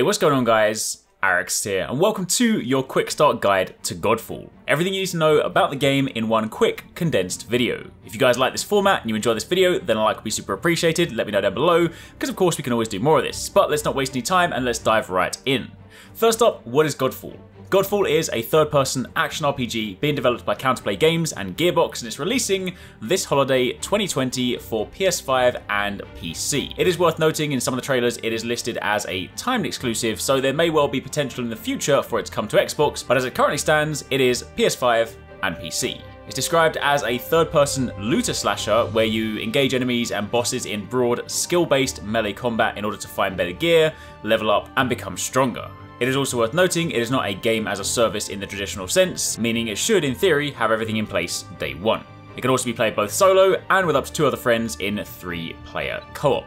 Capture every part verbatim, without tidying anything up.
Hey, what's going on guys? Arekkz here, and welcome to your quick start guide to Godfall. Everything you need to know about the game in one quick, condensed video. If you guys like this format and you enjoy this video, then a like would be super appreciated. Let me know down below, because of course we can always do more of this. But let's not waste any time and let's dive right in. First up, what is Godfall? Godfall is a third-person action R P G being developed by Counterplay Games and Gearbox, and it's releasing this holiday twenty twenty for P S five and P C. It is worth noting in some of the trailers it is listed as a timed exclusive, so there may well be potential in the future for it to come to Xbox, but as it currently stands, it is P S five and P C. It's described as a third-person looter slasher where you engage enemies and bosses in broad, skill-based melee combat in order to find better gear, level up, and become stronger. It is also worth noting it is not a game as a service in the traditional sense, meaning it should, in theory, have everything in place day one. It can also be played both solo and with up to two other friends in three-player co-op.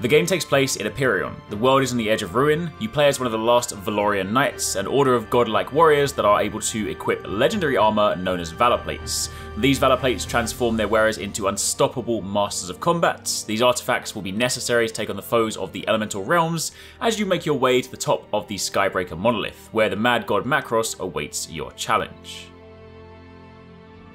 The game takes place in Aperion. The world is on the edge of ruin. You play as one of the last Valorian knights, an order of godlike warriors that are able to equip legendary armor known as Valorplates. These Valorplates transform their wearers into unstoppable masters of combat. These artifacts will be necessary to take on the foes of the Elemental Realms as you make your way to the top of the Skybreaker Monolith, where the mad god Macross awaits your challenge.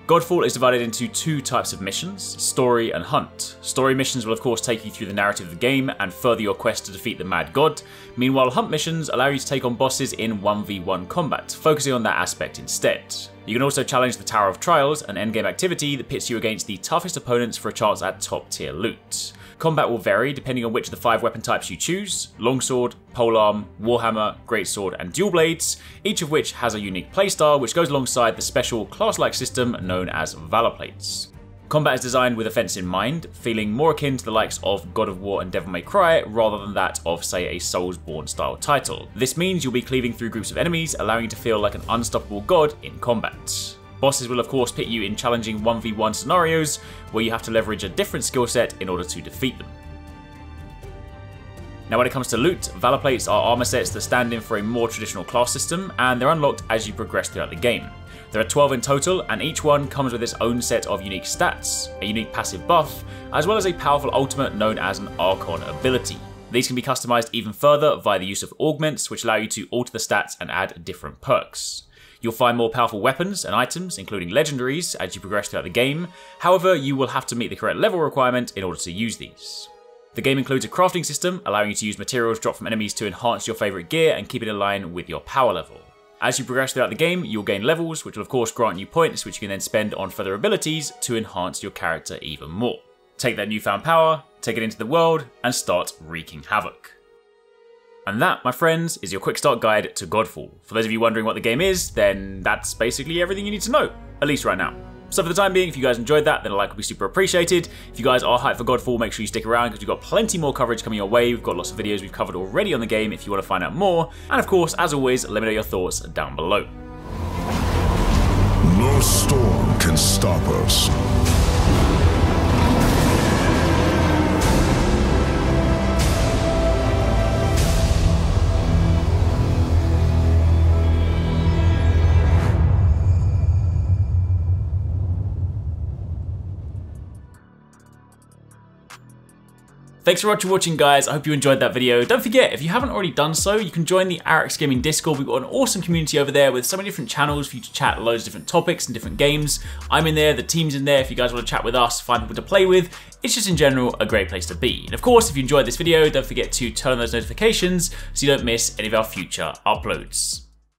Godfall is divided into two types of missions, story and hunt. Story missions will of course take you through the narrative of the game and further your quest to defeat the Mad God. Meanwhile, hunt missions allow you to take on bosses in one v one combat, focusing on that aspect instead. You can also challenge the Tower of Trials, an endgame activity that pits you against the toughest opponents for a chance at top tier loot. Combat will vary depending on which of the five weapon types you choose: longsword, polearm, warhammer, greatsword, and dual blades, each of which has a unique playstyle which goes alongside the special class-like system known as Valorplates. Combat is designed with offense in mind, feeling more akin to the likes of God of War and Devil May Cry rather than that of, say, a Soulsborne style title. This means you'll be cleaving through groups of enemies, allowing you to feel like an unstoppable god in combat. Bosses will of course pit you in challenging one v one scenarios where you have to leverage a different skill set in order to defeat them. Now when it comes to loot, Valorplates are armor sets that stand in for a more traditional class system, and they're unlocked as you progress throughout the game. There are twelve in total, and each one comes with its own set of unique stats, a unique passive buff, as well as a powerful ultimate known as an Archon ability. These can be customized even further via the use of Augments, which allow you to alter the stats and add different perks. You'll find more powerful weapons and items, including legendaries, as you progress throughout the game. However, you will have to meet the correct level requirement in order to use these. The game includes a crafting system, allowing you to use materials dropped from enemies to enhance your favourite gear and keep it in line with your power level. As you progress throughout the game, you'll gain levels, which will of course grant you points, which you can then spend on further abilities to enhance your character even more. Take that newfound power, take it into the world, and start wreaking havoc. And that, my friends, is your quick start guide to Godfall. For those of you wondering what the game is, then that's basically everything you need to know, at least right now. So for the time being, if you guys enjoyed that, then a like would be super appreciated. If you guys are hyped for Godfall, make sure you stick around because we've got plenty more coverage coming your way. We've got lots of videos we've covered already on the game if you want to find out more. And of course, as always, let me know your thoughts down below. No storm can stop us. Thanks so much for watching guys, I hope you enjoyed that video. Don't forget, if you haven't already done so, you can join the Arekkz Gaming Discord. We've got an awesome community over there with so many different channels for you to chat loads of different topics and different games. I'm in there, the team's in there, if you guys want to chat with us, find people to play with. It's just in general a great place to be. And of course, if you enjoyed this video, don't forget to turn on those notifications so you don't miss any of our future uploads.